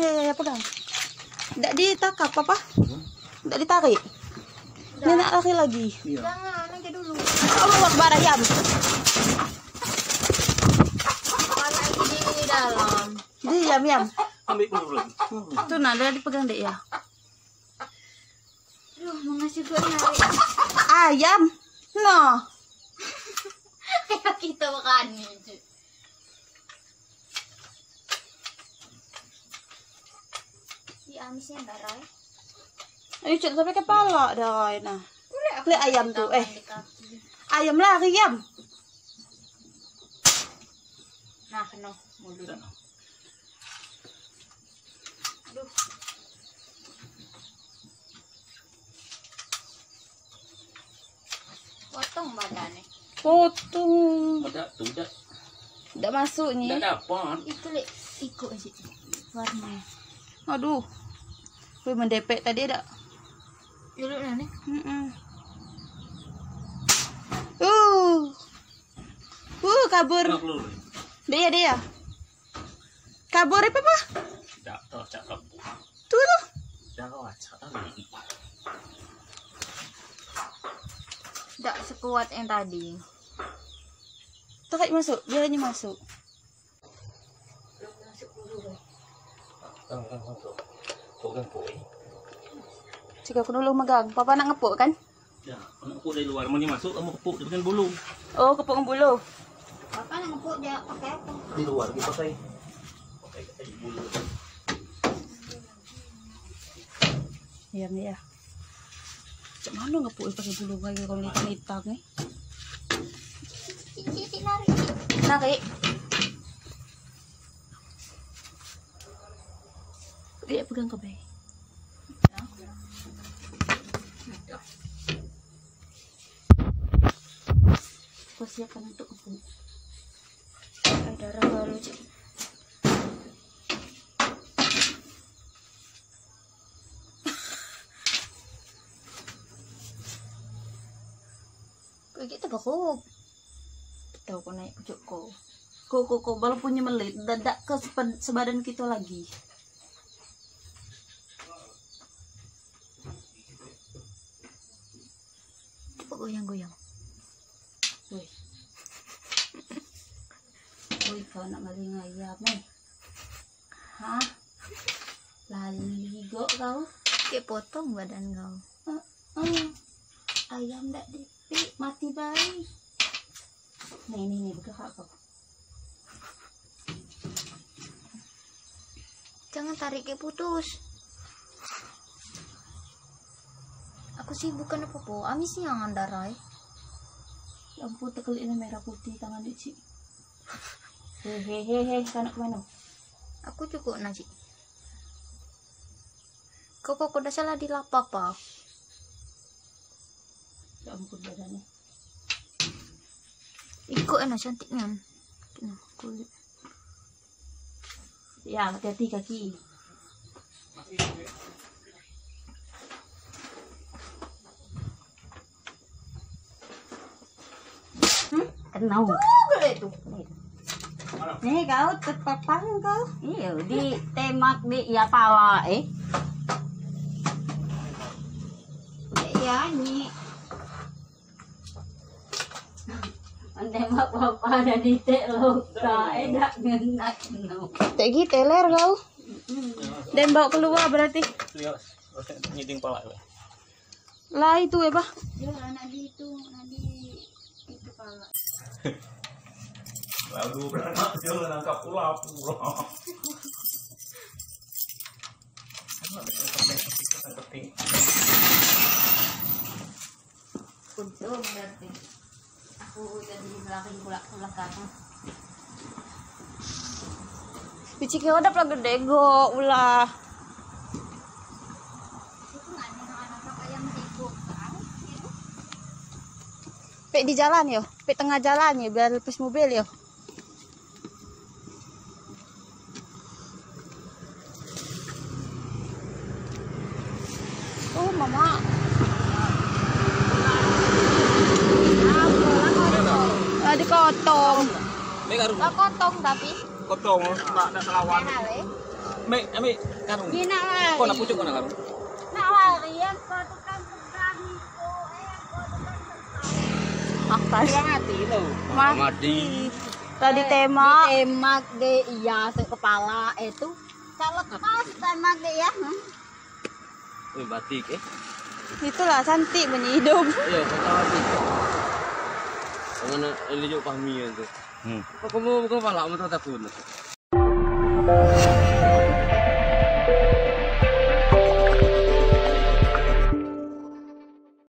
ya pegang. Tidak ditakap apa? Tidak ditarik. Nenek lari lagi. Jangan, aja dulu. Allah Akbar, ayam. Di dalam. Diam. Ambil dulu. Tuh nada dipegang deh ya. Duh, mau ngasih gue nyari. Ayam. No. Ayo kita makan. Si amisnya barai. Ayo cut sampai kepala dah. Nah. Lihat ayam tuh. Ayam lari ayam. Nah, kena mulut. Aduh. Potong badannya. Potong. Tidak. Tidak masuk ni. Tidak dapat. Itu lek ikut aja. Warna. Aduh. Weh mendepek tadi ada. Dulu mana ni? Kabur. Dia. Kabur apa mah? Tak lampu. Tu tu. Tak sekuat yang tadi. Tarik masuk, biarnya masuk. Masuk dulu. Masuk. Pegang poi. Cikgu aku dulu megang. Papa nak ngepuk kan? Ya, ngepuk dari luar. Mau ni masuk, kamu kepuk dengan bulu. Oh, kepuk dengan bulu. Papa nak ngepuk dia pakai apa? Di luar dia pakai. Pakai kata bulu. Ya, ni ya. Macam mana ngepuk pakai bulu kayak kalau hitam ni? Narik. Dia pegang ke bayi. Kau siapkan untuk kebun. Ada darah baru je. Kau tak berhub. Tahu kau naik pucuk kau. Kau baru punya melit. Dadak ke sebadan kita lagi. Goyang-goyang. Woi, kau nak maling ayam ni? Hah? Lali gok kau? Kek potong badan kau. Ayam tak dipik, mati baik. Ni bergerak kau. Jangan tarik ke putus. Aku sibuk kan apa-apa, amis yang andarai. Ya ampun, tekelin merah putih tangan Cik. Hehehe, kau nak ke mana? Aku cukup nak Cik. Kau dah salah dilapap apa? Ya ampun badannya. Ikut enak cantiknya. Nah, kulit. Ya, hati-hati kaki. Kenau. Gede tu. Nih kau terpepang kau. Iya di temak di ya pala Ya ni. Temak apa ada di telok tak dak ngenak kenau. Tegi teler kau. Dan bawa keluar berarti. Lihat nyiting pala. Lah itu ya bah. Ya nanti itu nanti pala. Lalu beranak dia menangkap ular. Untung berarti aku jadi belakang pulak kamu. Bici kau dah pula gede gok ulah. Pek di jalan yo, pek tengah jalan yo, biar lepas mobil yo. Oh mama. Ada kotong. Lah kotong tapi. Kotong, tak ada selawan. Ami karung. Kok nak pucuk anak karung? Nak warian kau tukang berani kau kau tukang berani. Atas. Mati lo. Mati. Tadi temak. Temak deh iya sekepala itu. Kalau pas temak deh ya. Batik itulah cantik punya hidung. Iya, mana ini juga pahamian tu. Kau kamu bukan palak, kamu tak takut.